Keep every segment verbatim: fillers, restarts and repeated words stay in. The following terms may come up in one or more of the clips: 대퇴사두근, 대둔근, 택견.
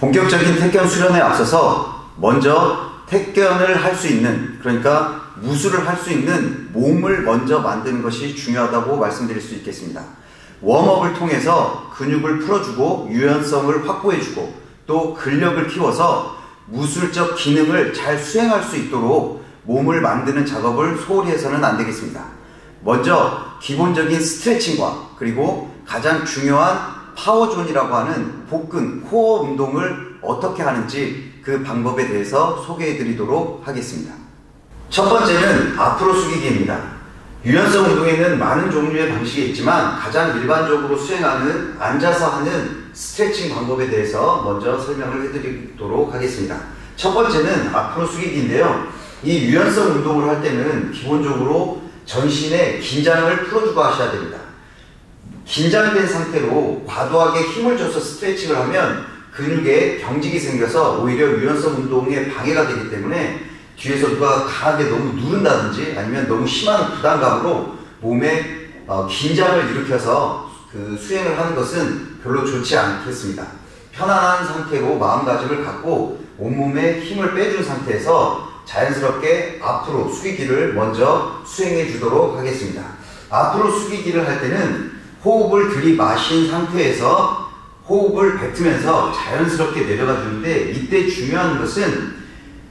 본격적인 택견 수련에 앞서서 먼저 택견을 할 수 있는, 그러니까 무술을 할 수 있는 몸을 먼저 만드는 것이 중요하다고 말씀드릴 수 있겠습니다. 웜업을 통해서 근육을 풀어주고 유연성을 확보해주고 또 근력을 키워서 무술적 기능을 잘 수행할 수 있도록 몸을 만드는 작업을 소홀히 해서는 안 되겠습니다. 먼저 기본적인 스트레칭과 그리고 가장 중요한 파워존이라고 하는 복근, 코어 운동을 어떻게 하는지 그 방법에 대해서 소개해드리도록 하겠습니다. 첫 번째는 앞으로 숙이기입니다. 유연성 운동에는 많은 종류의 방식이 있지만 가장 일반적으로 수행하는 앉아서 하는 스트레칭 방법에 대해서 먼저 설명을 해드리도록 하겠습니다. 첫 번째는 앞으로 숙이기인데요. 이 유연성 운동을 할 때는 기본적으로 전신의 긴장을 풀어주고 하셔야 됩니다. 긴장된 상태로 과도하게 힘을 줘서 스트레칭을 하면 근육에 경직이 생겨서 오히려 유연성 운동에 방해가 되기 때문에 뒤에서 누가 강하게 너무 누른다든지 아니면 너무 심한 부담감으로 몸에 어, 긴장을 일으켜서 그 수행을 하는 것은 별로 좋지 않겠습니다. 편안한 상태로 마음가짐을 갖고 온몸에 힘을 빼준 상태에서 자연스럽게 앞으로 숙이기를 먼저 수행해 주도록 하겠습니다. 앞으로 숙이기를 할 때는 호흡을 들이마신 상태에서 호흡을 뱉으면서 자연스럽게 내려가 주는데, 이때 중요한 것은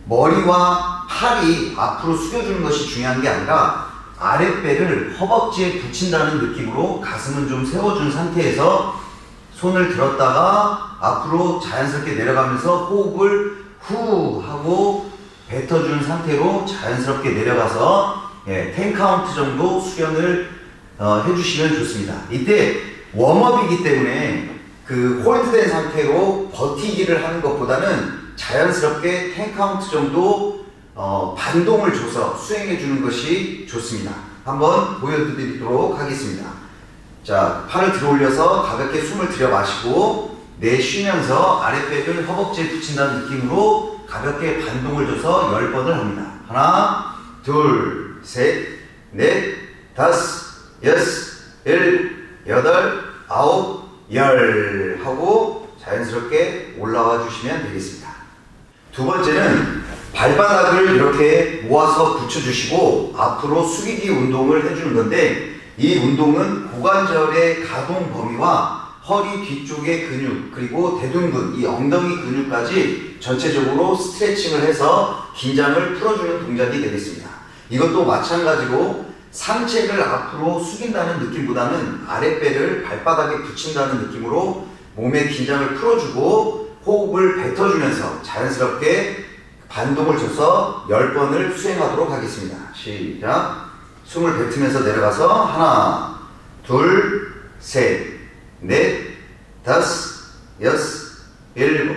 머리와 팔이 앞으로 숙여주는 것이 중요한 게 아니라 아랫배를 허벅지에 붙인다는 느낌으로 가슴은 좀 세워준 상태에서 손을 들었다가 앞으로 자연스럽게 내려가면서 호흡을 후 하고 뱉어준 상태로 자연스럽게 내려가서 예, 십 카운트 정도 수련을 어, 해주시면 좋습니다. 이때 웜업이기 때문에 그 홀드된 상태로 버티기를 하는 것보다는 자연스럽게 십 카운트 정도 어, 반동을 줘서 수행해 주는 것이 좋습니다. 한번 보여드리도록 하겠습니다. 자, 팔을 들어 올려서 가볍게 숨을 들여 마시고 내쉬면서 아랫배를 허벅지에 붙인다는 느낌으로 가볍게 반동을 줘서 열 번을 합니다. 하나, 둘, 셋, 넷, 다섯, 여섯, 일, 여덟, 아홉, 열 하고 자연스럽게 올라와 주시면 되겠습니다. 두 번째는 발바닥을 이렇게 모아서 붙여주시고 앞으로 숙이기 운동을 해주는 건데, 이 운동은 고관절의 가동 범위와 허리 뒤쪽의 근육 그리고 대둔근, 이 엉덩이 근육까지 전체적으로 스트레칭을 해서 긴장을 풀어주는 동작이 되겠습니다. 이것도 마찬가지로 상체를 앞으로 숙인다는 느낌보다는 아랫배를 발바닥에 붙인다는 느낌으로 몸의 긴장을 풀어주고 호흡을 뱉어주면서 자연스럽게 반동을 줘서 열 번을 수행하도록 하겠습니다. 시작! 숨을 뱉으면서 내려가서 하나, 둘, 셋, 넷, 다섯, 여섯, 일곱,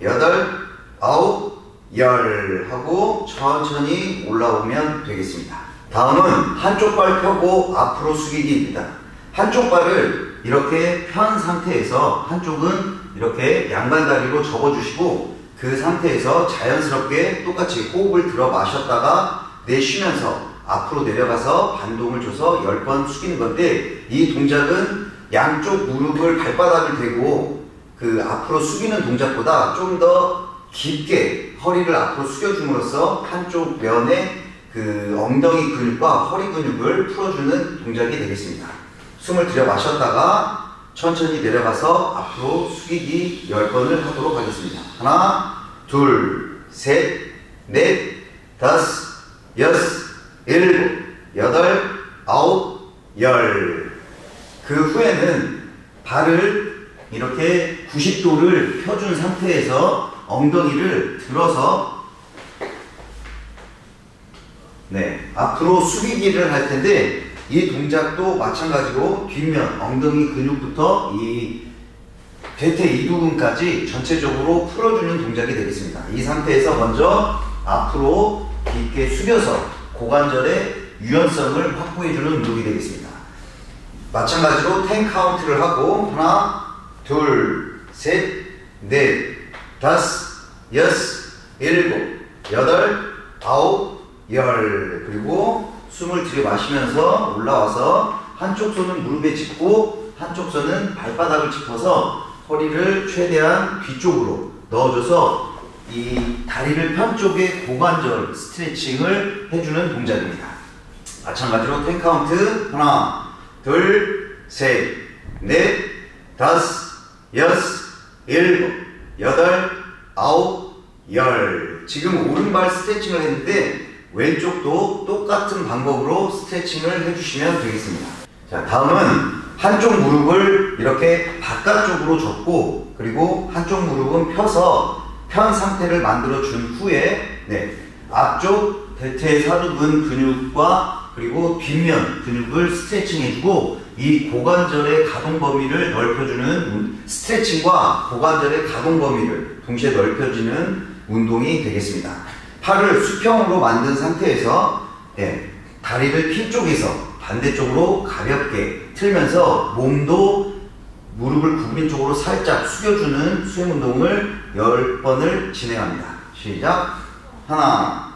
여덟, 아홉, 열 하고 천천히 올라오면 되겠습니다. 다음은 한쪽 발 펴고 앞으로 숙이기입니다. 한쪽 발을 이렇게 편 상태에서 한쪽은 이렇게 양반다리로 접어주시고 그 상태에서 자연스럽게 똑같이 호흡을 들어 마셨다가 내쉬면서 앞으로 내려가서 반동을 줘서 열 번 숙이는 건데, 이 동작은 양쪽 무릎을 발바닥을 대고 그 앞으로 숙이는 동작보다 좀 더 깊게 허리를 앞으로 숙여줌으로써 한쪽 면에 그 엉덩이 근육과 허리 근육을 풀어주는 동작이 되겠습니다. 숨을 들여 마셨다가 천천히 내려가서 앞으로 숙이기 열 번을 하도록 하겠습니다. 하나, 둘, 셋, 넷, 다섯, 여섯, 일곱, 여덟, 아홉, 열. 그 후에는 발을 이렇게 구십 도를 펴준 상태에서 엉덩이를 들어서 네, 앞으로 숙이기를 할 텐데, 이 동작도 마찬가지로 뒷면 엉덩이 근육부터 이 대퇴 이두근까지 전체적으로 풀어주는 동작이 되겠습니다. 이 상태에서 먼저 앞으로 깊게 숙여서 고관절의 유연성을 확보해주는 운동이 되겠습니다. 마찬가지로 십 카운트를 하고 하나, 둘, 셋, 넷, 다섯, 여섯, 일곱, 여덟, 아홉, 열. 그리고 숨을 들이마시면서 올라와서 한쪽 손은 무릎에 짚고 한쪽 손은 발바닥을 짚어서 허리를 최대한 뒤쪽으로 넣어줘서 이 다리를 편 쪽에 고관절 스트레칭을 해주는 동작입니다. 마찬가지로 텐 카운트 하나, 둘, 셋, 넷, 다섯, 여섯, 일곱, 여덟, 아홉, 열. 지금 오른발 스트레칭을 했는데 왼쪽도 똑같은 방법으로 스트레칭을 해주시면 되겠습니다. 자, 다음은 한쪽 무릎을 이렇게 바깥쪽으로 접고 그리고 한쪽 무릎은 펴서 편 상태를 만들어 준 후에 네, 앞쪽 대퇴사두근 근육과 그리고 뒷면 근육을 스트레칭 해주고 이 고관절의 가동 범위를 넓혀주는 스트레칭과 고관절의 가동 범위를 동시에 넓혀주는 운동이 되겠습니다. 팔을 수평으로 만든 상태에서 네, 다리를 핀 쪽에서 반대쪽으로 가볍게 틀면서 몸도 무릎을 구부린 쪽으로 살짝 숙여주는 수행 운동을 열 번을 진행합니다. 시작! 하나,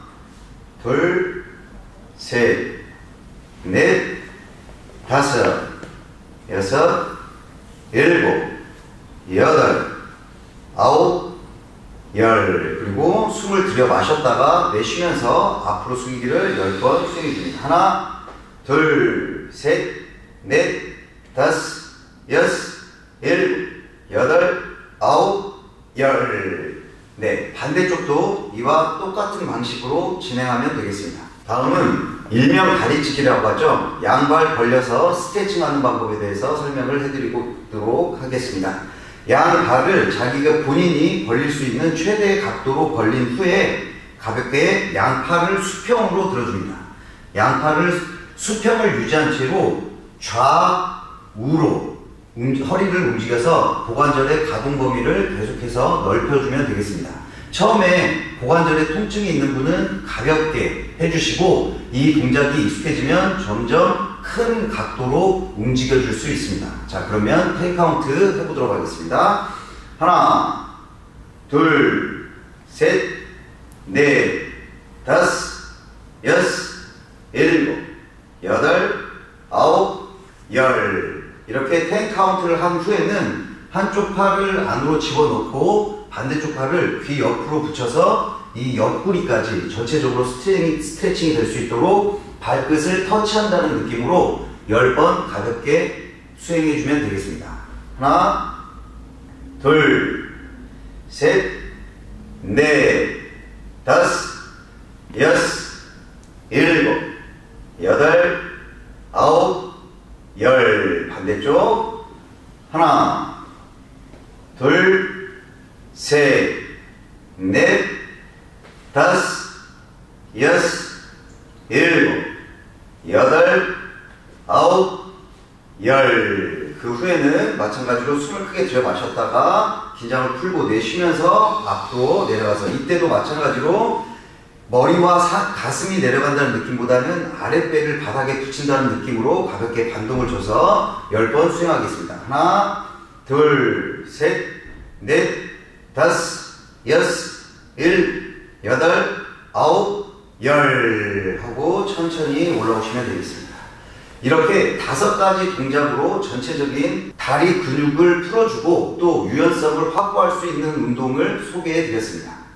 둘, 셋, 넷, 다섯, 여섯, 일곱, 여덟, 아홉, 열. 그리고 숨을 들여 마셨다가 내쉬면서 앞으로 숙이기를 열 번 수행해줍니다. 하나, 둘, 셋, 넷, 다섯, 여섯, 일곱, 여덟, 아홉, 열. 네, 반대쪽도 이와 똑같은 방식으로 진행하면 되겠습니다. 다음은 일명 다리찢기라고 하죠. 양발 벌려서 스트레칭하는 방법에 대해서 설명을 해드리도록 하겠습니다. 양발을 자기가 본인이 벌릴 수 있는 최대의 각도로 벌린 후에 가볍게 양팔을 수평으로 들어줍니다. 양팔을 수평을 유지한 채로 좌우로 움직, 허리를 움직여서 고관절의 가동 범위를 계속해서 넓혀주면 되겠습니다. 처음에 고관절에 통증이 있는 분은 가볍게 해주시고 이 동작이 익숙해지면 점점 큰 각도로 움직여줄 수 있습니다. 자, 그러면 텐 카운트 해보도록 하겠습니다. 하나, 둘, 셋, 넷, 다섯, 여섯, 일곱, 여덟, 아홉, 열. 이렇게 텐 카운트를 한 후에는 한쪽 팔을 안으로 집어넣고 반대쪽 팔을 귀 옆으로 붙여서 이 옆구리까지 전체적으로 스트레칭이 될 수 있도록 발끝을 터치한다는 느낌으로 열 번 가볍게 수행해주면 되겠습니다. 하나, 둘, 셋, 넷, 다섯, 여섯, 일곱, 여덟, 아홉, 열. 반대쪽. 하나, 둘, 셋, 넷, 다섯, 여섯, 일곱, 여덟, 아홉, 열. 그 후에는 마찬가지로 숨을 크게 들여 마셨다가 긴장을 풀고 내쉬면서 앞으로 내려가서 이때도 마찬가지로 머리와 사, 가슴이 내려간다는 느낌보다는 아랫배를 바닥에 붙인다는 느낌으로 가볍게 반동을 줘서 열 번 수행하겠습니다. 하나, 둘, 셋, 넷, 다섯, 여섯, 일, 여덟, 아홉, 열 하고 천천히 올라오시면 되겠습니다. 이렇게 다섯 가지 동작으로 전체적인 다리 근육을 풀어주고 또 유연성을 확보할 수 있는 운동을 소개해 드렸습니다.